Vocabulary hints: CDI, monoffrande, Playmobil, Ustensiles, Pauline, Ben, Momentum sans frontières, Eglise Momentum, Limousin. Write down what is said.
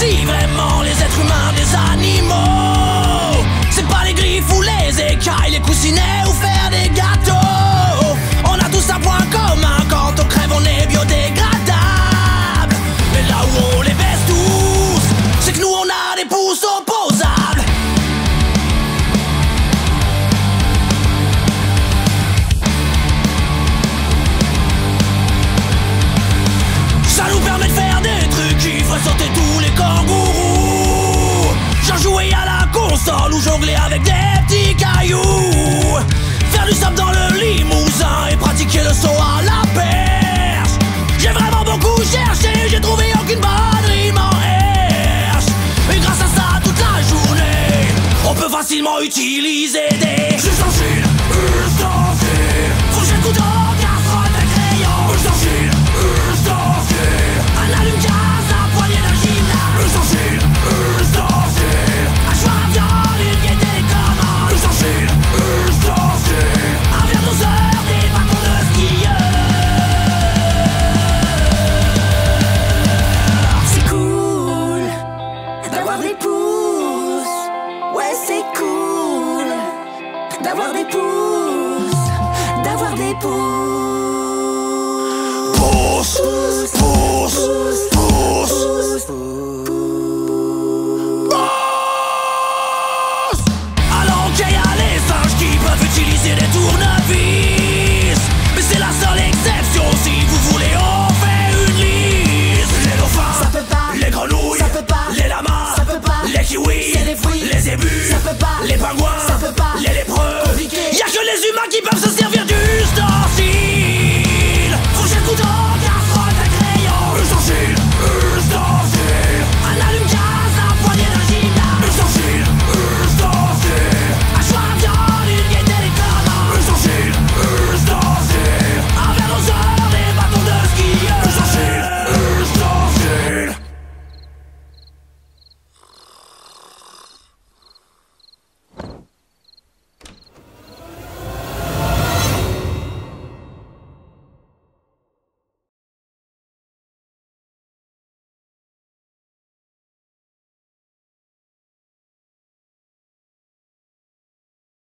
différencie vraiment les êtres humains des animaux. C'est pas les griffes ou les écailles, les coussinets ou faire des gâteaux. On a tous un point commun, quand on crève on est biodégradable. Mais là où on les baisse tous, c'est que nous on a des pouces opposables. Ça nous permet de faire des trucs qui feraient sauter tous les kangourous. Genre jouer à la console ou jongler avec des petits cailloux. Faire du sable dans le Limousin et pratiquer le saut à la perche. J'ai vraiment beaucoup cherché, j'ai trouvé aucune bonne rime en herche. Et grâce à ça, toute la journée, on peut facilement utiliser des ustensiles, ustensiles, fourchette, couteau, casserole, crayon, ustensiles, ustensiles, un allume-gaz, un poignet de gymnase, ustensiles, ustensiles, un choix à viande, une gaieté des commandes, ustensiles, ustensiles, un verre doseur, des bâtons de skieur. C'est cool d'avoir des pouces, ouais c'est cool d'avoir des pouces, d'avoir des pouces. Pousse, pousse, pousse, pousse. Alors ok, y a les singes qui peuvent utiliser des tournevis, mais c'est la seule exception. Si vous voulez, on fait une liste. Les dauphins, ça peut pas. Les grenouilles, ça peut pas. Les lamas, ça peut pas. Les kiwis, c'est des fruits. Les zébus, ça peut pas. Les pingouins, ça peut pas. Les lépreux, compliqué. Y a que les humains qui peuvent se servir.